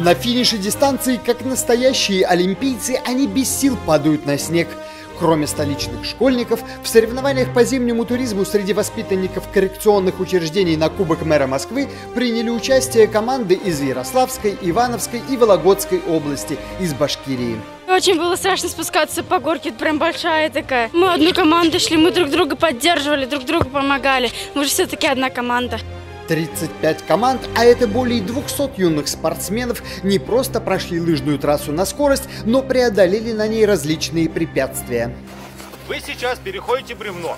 На финише дистанции, как настоящие олимпийцы, они без сил падают на снег. Кроме столичных школьников, в соревнованиях по зимнему туризму среди воспитанников коррекционных учреждений на Кубок мэра Москвы приняли участие команды из Ярославской, Ивановской и Вологодской области, из Башкирии. Очень было страшно спускаться по горке, прям большая такая. Мы одну команду шли, мы друг друга поддерживали, друг другу помогали. Мы же все-таки одна команда. 35 команд, а это более 200 юных спортсменов, не просто прошли лыжную трассу на скорость, но преодолели на ней различные препятствия. Вы сейчас переходите бревно.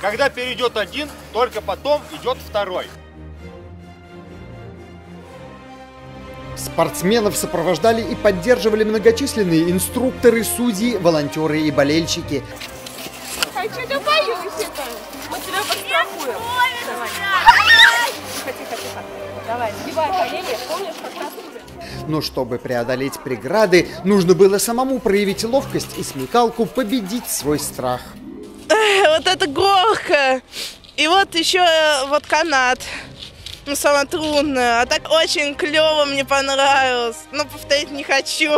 Когда перейдет один, только потом идет второй. Спортсменов сопровождали и поддерживали многочисленные инструкторы, судьи, волонтеры и болельщики. Я что-то боюсь это. Мы тебя подстрахуем. Давай, сгибай колени, помнишь, как раз уже. Но чтобы преодолеть преграды, нужно было самому проявить ловкость и смекалку, победить свой страх. Вот это горка. И вот еще вот канат. Ну, самое трудное. А так очень клево, мне понравилось. Но повторить не хочу.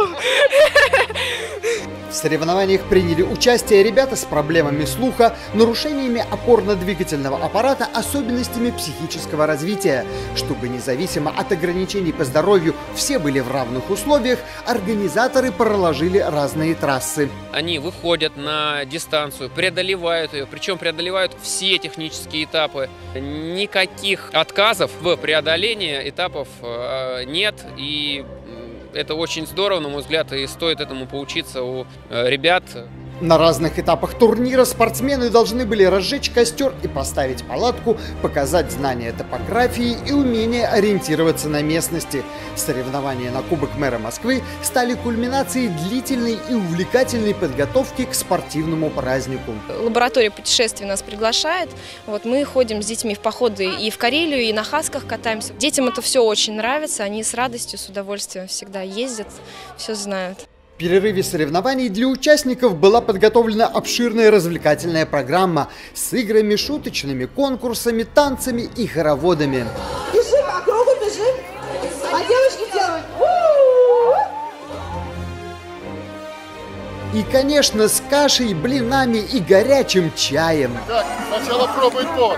В соревнованиях приняли участие ребята с проблемами слуха, нарушениями опорно-двигательного аппарата, особенностями психического развития. Чтобы независимо от ограничений по здоровью все были в равных условиях, организаторы проложили разные трассы. Они выходят на дистанцию, преодолевают ее, причем преодолевают все технические этапы. Никаких отказов в преодолении этапов нет, и это очень здорово, на мой взгляд, и стоит этому поучиться у ребят. На разных этапах турнира спортсмены должны были разжечь костер и поставить палатку, показать знания топографии и умение ориентироваться на местности. Соревнования на Кубок мэра Москвы стали кульминацией длительной и увлекательной подготовки к спортивному празднику. Лаборатория путешествий нас приглашает. Вот мы ходим с детьми в походы и в Карелию, и на Хасках катаемся. Детям это все очень нравится, они с радостью, с удовольствием всегда ездят, все знают. В перерыве соревнований для участников была подготовлена обширная развлекательная программа с играми, шуточными конкурсами, танцами и хороводами. Бежим, по кругу бежим, а девушки делают. И, конечно, с кашей, блинами и горячим чаем. Так, сначала пробует пол.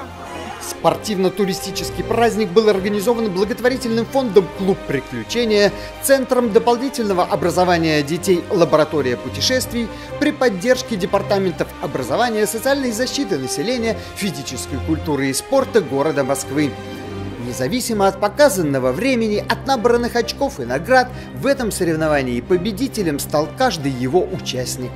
Спортивно-туристический праздник был организован благотворительным фондом «Клуб приключения», Центром дополнительного образования детей «Лаборатория путешествий» при поддержке департаментов образования, социальной защиты населения, физической культуры и спорта города Москвы. Независимо от показанного времени, от набранных очков и наград, в этом соревновании победителем стал каждый его участник.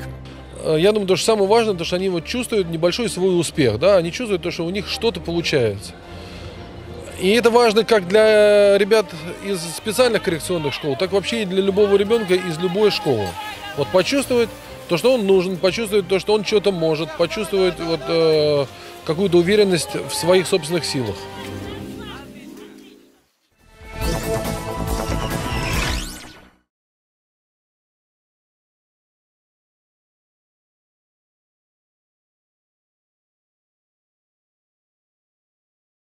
Я думаю, что самое важное, то, что они вот чувствуют небольшой свой успех, да, они чувствуют то, что у них что-то получается. И это важно как для ребят из специальных коррекционных школ, так вообще и для любого ребенка из любой школы. Вот почувствовать то, что он нужен, почувствовать то, что он что-то может, почувствовать вот, какую-то уверенность в своих собственных силах.